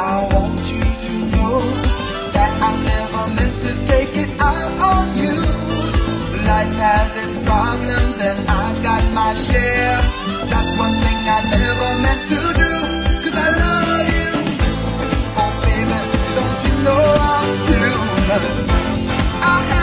I want you to know that I never meant to take it out on you. Life has its problems and I've got my share. That's one thing I never meant to do, 'cause I love you. Oh baby, don't you know I'm human? I